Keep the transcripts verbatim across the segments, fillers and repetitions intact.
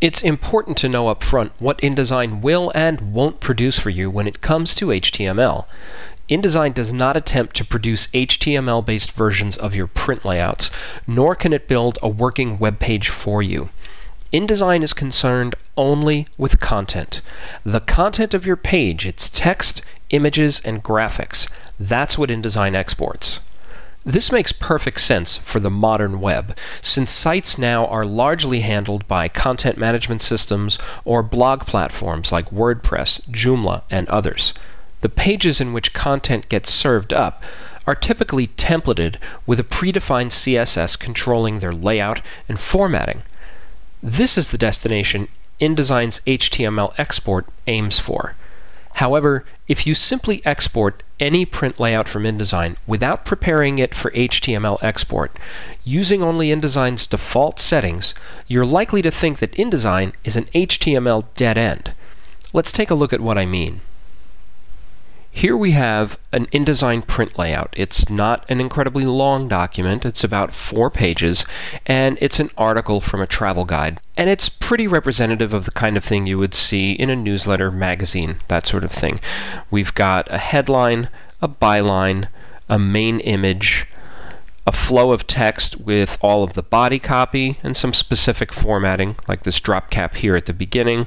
It's important to know up front what InDesign will and won't produce for you when it comes to H T M L. InDesign does not attempt to produce H T M L-based versions of your print layouts, nor can it build a working web page for you. InDesign is concerned only with content. The content of your page, its text, images, and graphics. That's what InDesign exports. This makes perfect sense for the modern web, since sites now are largely handled by content management systems or blog platforms like WordPress, Joomla, and others. The pages in which content gets served up are typically templated with a predefined C S S controlling their layout and formatting. This is the destination InDesign's H T M L export aims for. However, if you simply export any print layout from InDesign without preparing it for H T M L export, using only InDesign's default settings, you're likely to think that InDesign is an H T M L dead end. Let's take a look at what I mean. Here we have an InDesign print layout. It's not an incredibly long document. It's about four pages, and it's an article from a travel guide. And it's pretty representative of the kind of thing you would see in a newsletter, magazine, that sort of thing. We've got a headline, a byline, a main image, a flow of text with all of the body copy, and some specific formatting, like this drop cap here at the beginning.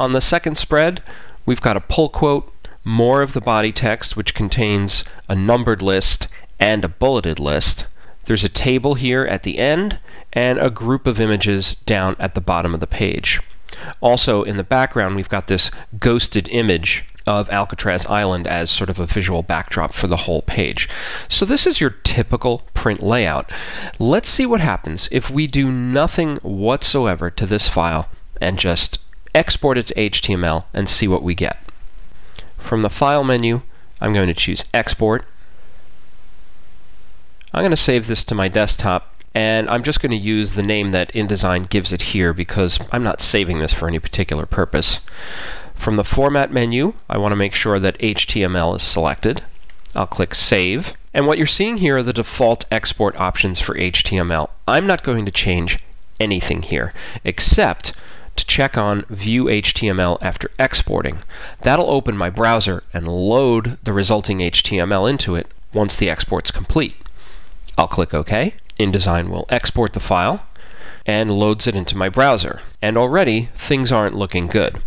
On the second spread, we've got a pull quote, more of the body text, which contains a numbered list and a bulleted list. There's a table here at the end and a group of images down at the bottom of the page. Also in the background, we've got this ghosted image of Alcatraz Island as sort of a visual backdrop for the whole page. So this is your typical print layout. Let's see what happens if we do nothing whatsoever to this file and just export it to H T M L and see what we get. From the File menu, I'm going to choose Export. I'm going to save this to my desktop, and I'm just going to use the name that InDesign gives it here because I'm not saving this for any particular purpose. From the Format menu, I want to make sure that H T M L is selected. I'll click Save. And what you're seeing here are the default export options for H T M L. I'm not going to change anything here, except to check on View H T M L after exporting. That'll open my browser and load the resulting H T M L into it once the export's complete. I'll click OK. InDesign will export the file and loads it into my browser. And already, things aren't looking good.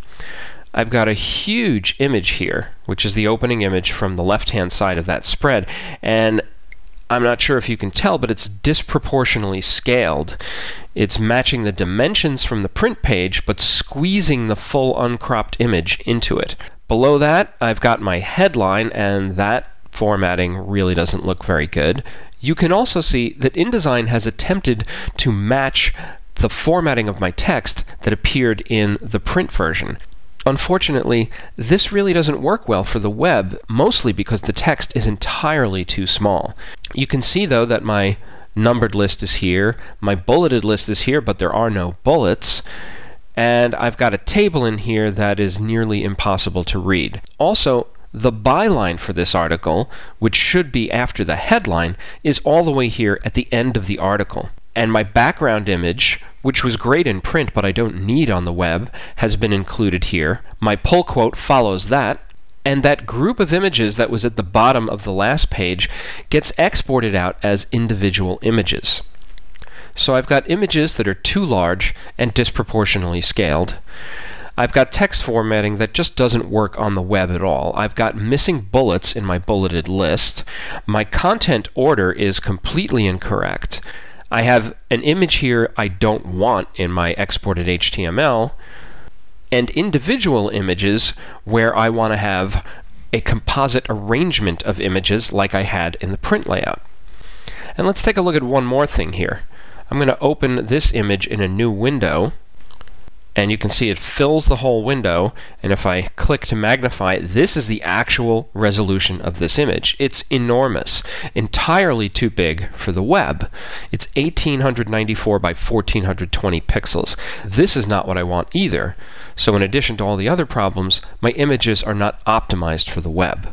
I've got a huge image here, which is the opening image from the left-hand side of that spread, and I'm not sure if you can tell, but it's disproportionately scaled. It's matching the dimensions from the print page, but squeezing the full uncropped image into it. Below that, I've got my headline, and that formatting really doesn't look very good. You can also see that InDesign has attempted to match the formatting of my text that appeared in the print version. Unfortunately, this really doesn't work well for the web, mostly because the text is entirely too small. You can see, though, that my numbered list is here, my bulleted list is here, but there are no bullets, and I've got a table in here that is nearly impossible to read. Also, the byline for this article, which should be after the headline, is all the way here at the end of the article. And my background image, which was great in print but I don't need on the web, has been included here. My pull quote follows that, and that group of images that was at the bottom of the last page gets exported out as individual images. So I've got images that are too large and disproportionately scaled. I've got text formatting that just doesn't work on the web at all. I've got missing bullets in my bulleted list. My content order is completely incorrect. I have an image here I don't want in my exported H T M L, and individual images where I want to have a composite arrangement of images like I had in the print layout. And let's take a look at one more thing here. I'm going to open this image in a new window, and you can see it fills the whole window, and if I click to magnify, this is the actual resolution of this image. It's enormous, entirely too big for the web. It's eighteen ninety-four by fourteen twenty pixels. This is not what I want either. So in addition to all the other problems, my images are not optimized for the web.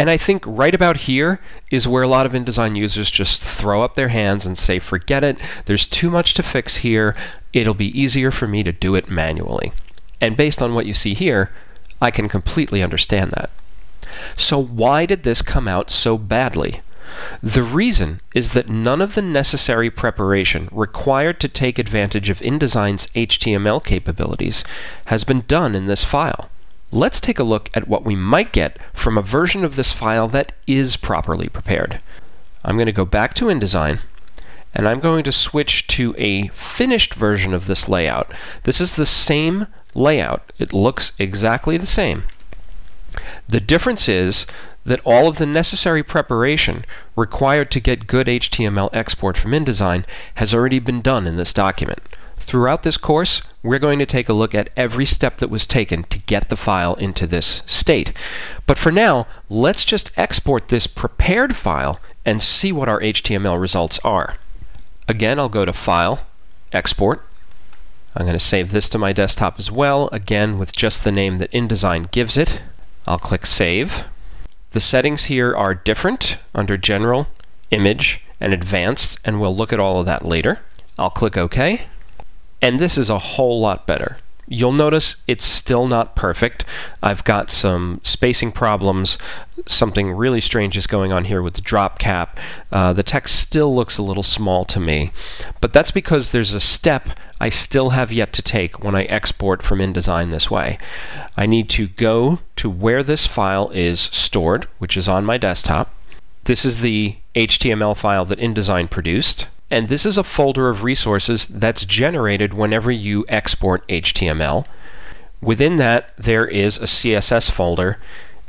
And I think right about here is where a lot of InDesign users just throw up their hands and say, forget it, there's too much to fix here, it'll be easier for me to do it manually. And based on what you see here, I can completely understand that. So why did this come out so badly? The reason is that none of the necessary preparation required to take advantage of InDesign's H T M L capabilities has been done in this file. Let's take a look at what we might get from a version of this file that is properly prepared. I'm going to go back to InDesign, and I'm going to switch to a finished version of this layout. This is the same layout. It looks exactly the same. The difference is that all of the necessary preparation required to get good H T M L export from InDesign has already been done in this document. Throughout this course, we're going to take a look at every step that was taken to get the file into this state. But for now, let's just export this prepared file and see what our H T M L results are. Again, I'll go to File, Export. I'm going to save this to my desktop as well, again with just the name that InDesign gives it. I'll click Save. The settings here are different under General, Image, and Advanced, and we'll look at all of that later. I'll click OK. And this is a whole lot better. You'll notice it's still not perfect. I've got some spacing problems. Something really strange is going on here with the drop cap. Uh, the text still looks a little small to me, but that's because there's a step I still have yet to take when I export from InDesign this way. I need to go to where this file is stored, which is on my desktop. This is the H T M L file that InDesign produced. And this is a folder of resources that's generated whenever you export H T M L. Within that, there is a C S S folder,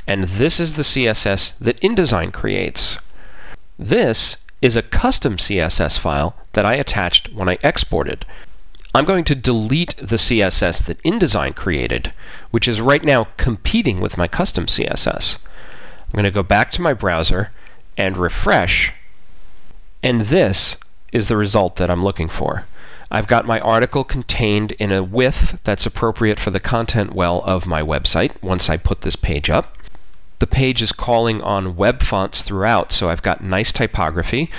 and this is the C S S that InDesign creates. This is a custom C S S file that I attached when I exported. I'm going to delete the C S S that InDesign created, which is right now competing with my custom C S S. I'm going to go back to my browser and refresh, and this is the result that I'm looking for. I've got my article contained in a width that's appropriate for the content well of my website once I put this page up. The page is calling on web fonts throughout, so I've got nice typography.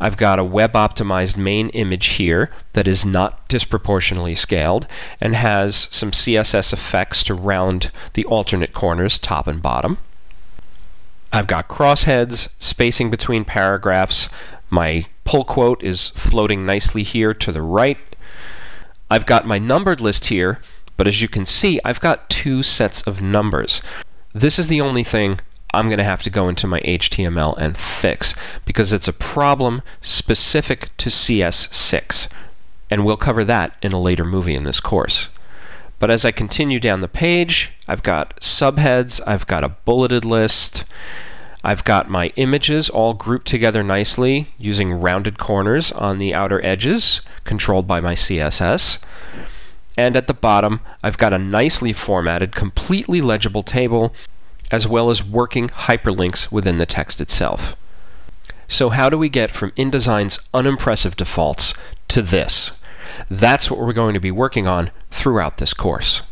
I've got a web-optimized main image here that is not disproportionately scaled and has some C S S effects to round the alternate corners, top and bottom. I've got crossheads, spacing between paragraphs. My pull quote is floating nicely here to the right. I've got my numbered list here, but as you can see, I've got two sets of numbers. This is the only thing I'm going to have to go into my H T M L and fix, because it's a problem specific to C S six, and we'll cover that in a later movie in this course. But as I continue down the page, I've got subheads, I've got a bulleted list, I've got my images all grouped together nicely using rounded corners on the outer edges controlled by my C S S. And at the bottom, I've got a nicely formatted, completely legible table, as well as working hyperlinks within the text itself. So how do we get from InDesign's unimpressive defaults to this? That's what we're going to be working on throughout this course.